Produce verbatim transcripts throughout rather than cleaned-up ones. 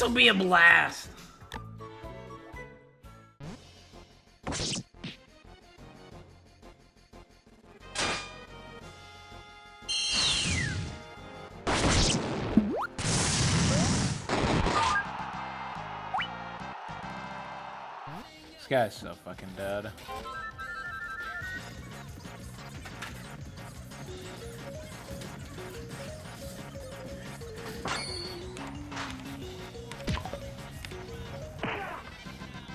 This will be a blast. This guy's so fucking dead.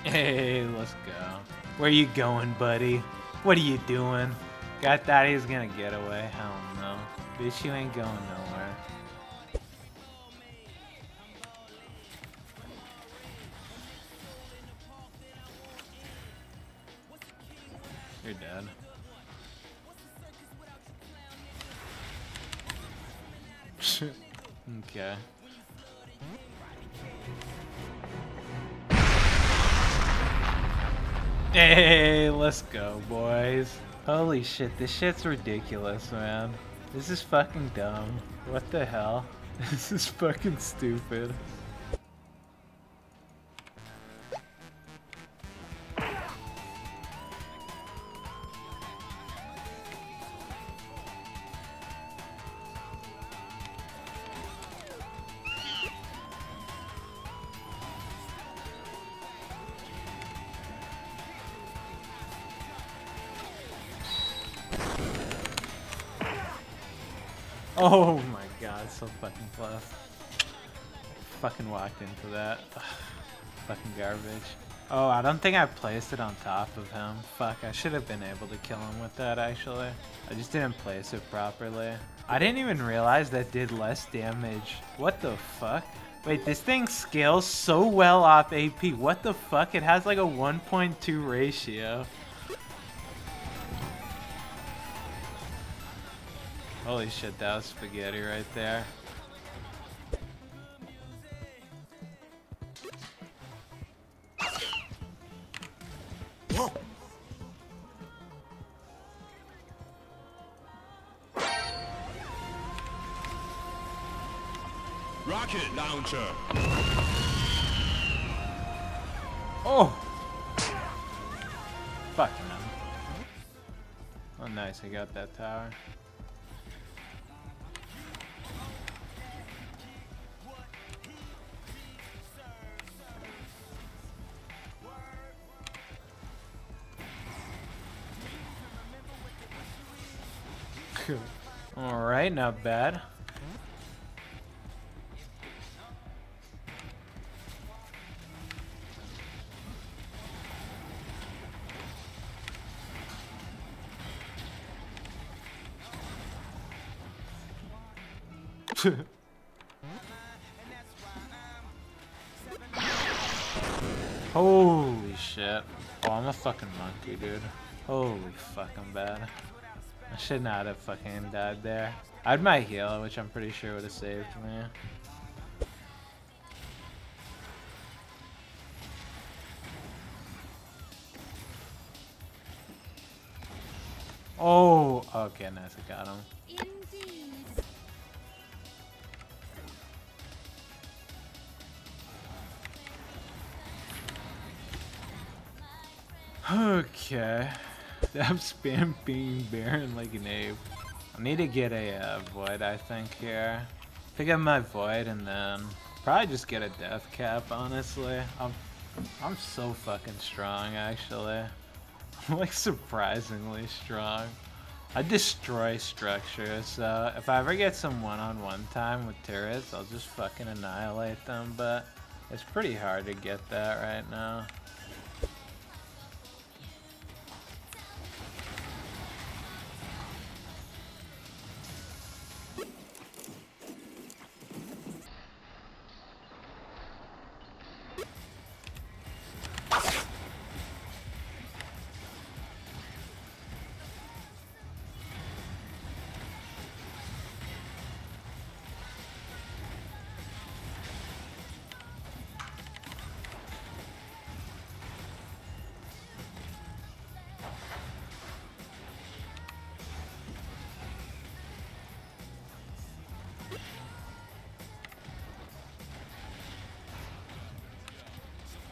Hey, let's go. Where you going, buddy? What are you doing? God thought he was gonna get away. Hell no. Bitch, you ain't going nowhere. You're dead. Okay. Hey, let's go, boys. Holy shit, this shit's ridiculous, man. This is fucking dumb. What the hell? This is fucking stupid. Oh my god, so fucking close. Fucking walked into that. Ugh, fucking garbage. Oh, I don't think I placed it on top of him. Fuck, I should have been able to kill him with that, actually. I just didn't place it properly. I didn't even realize that did less damage. What the fuck? Wait, this thing scales so well off A P. What the fuck? It has like a one point two ratio. Holy shit, that was spaghetti right there. Whoa. Rocket launcher. Oh. Fuck man. Oh nice, I got that tower. Alright, not bad. Holy shit. Oh, I'm a fucking monkey, dude. Holy fucking bad. I should not have fucking died there. I had my heal, which I'm pretty sure would have saved me. Oh, okay, nice, I got him. Indeed. Okay. I'm spamming Baron like an ape. I need to get a uh, void, I think, here. Pick up my void and then probably just get a death cap, honestly. I'm, I'm so fucking strong, actually. I'm like surprisingly strong. I destroy structures, so if I ever get some one-on-one time with turrets, I'll just fucking annihilate them, but it's pretty hard to get that right now.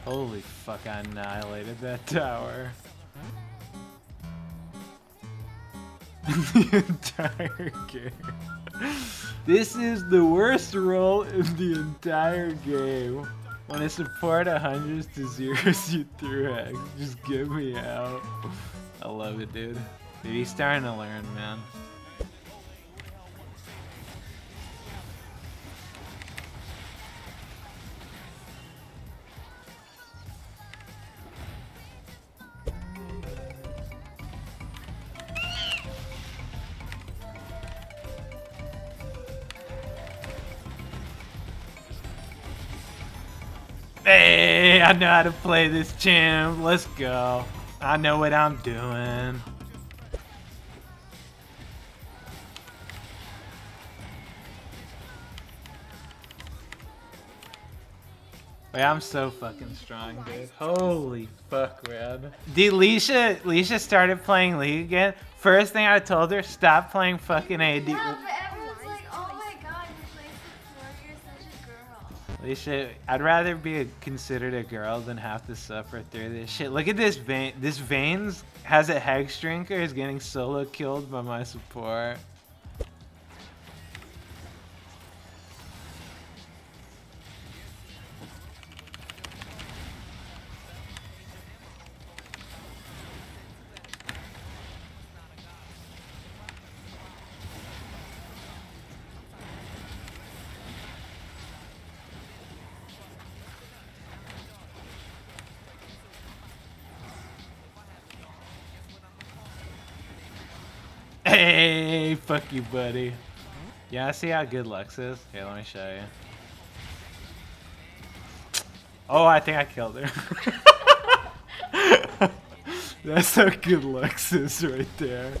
Holy fuck, I annihilated that tower. The entire game. This is the worst roll in the entire game. When I support a hundreds to zeros, you threw X. Just get me out. I love it, dude. Dude, he's starting to learn, man. Hey, I know how to play this champ. Let's go. I know what I'm doing. Wait, I'm so fucking strong, dude. Holy fuck, man. Dude, Leisha, Leisha started playing League again. First thing I told her, stop playing fucking A D. Yeah, but everyone's like, oh my god, you play Victoria, you're such a girl. Leisha, I'd rather be a, considered a girl than have to suffer through this shit. Look at this Vayne. This Vayne's has a Hex Drinker, is getting solo killed by my support. Hey, fuck you, buddy. Yeah, I see how good Lux is. Here, let me show you. Oh, I think I killed her. That's how good Lux is right there.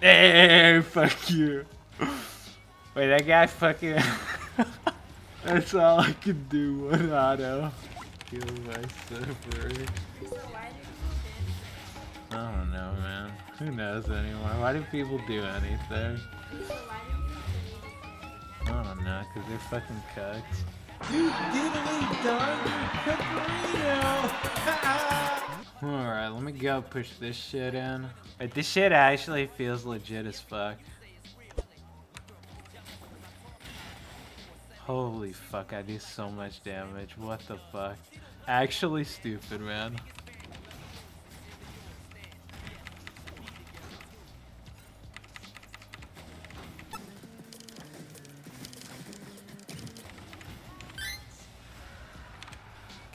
Hey, fuck you. Wait, that guy fucking... That's all I can do, one auto. Kill myself, right? I don't know, man. Who knows anymore? Why do people do anything? I don't know, because they're fucking cucks. You did it, dog! Alright, let me go push this shit in. Right, this shit actually feels legit as fuck. Holy fuck, I do so much damage. What the fuck? Actually stupid, man.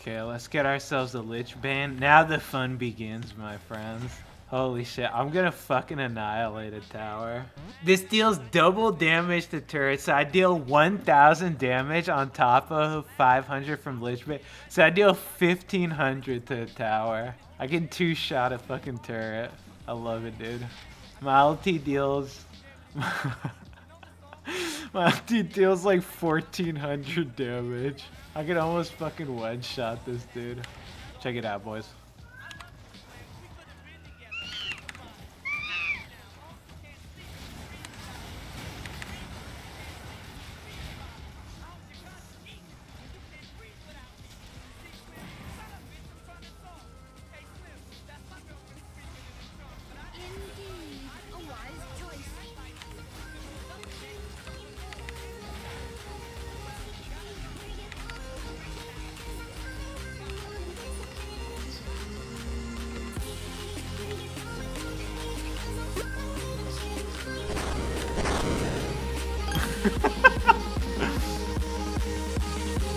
Okay, let's get ourselves a Lich Bane. Now the fun begins, my friends. Holy shit, I'm gonna fucking annihilate a tower. This deals double damage to turrets, so I deal one thousand damage on top of five hundred from Lich Bane. So I deal fifteen hundred to a tower. I can two-shot a fucking turret. I love it, dude. My ulti deals... My ulti deals like fourteen hundred damage. I can almost fucking one-shot this dude. Check it out, boys.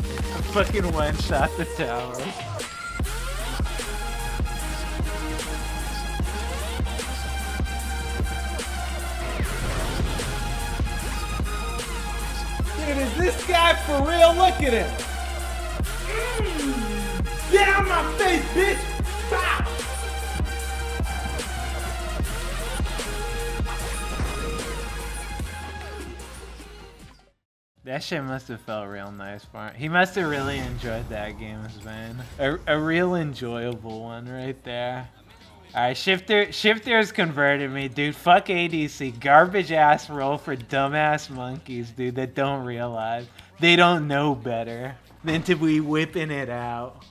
I fucking one-shot the tower. Dude, is this guy for real? Look at him! Mm. Get out of my face, bitch! Pop! That shit must have felt real nice for him. He must have really enjoyed that game as Vayne. A, a real enjoyable one right there. Alright, Shifter, Shifter's converted me, dude. Fuck A D C. Garbage ass roll for dumbass monkeys, dude, that don't realize. They don't know better than to be whipping it out.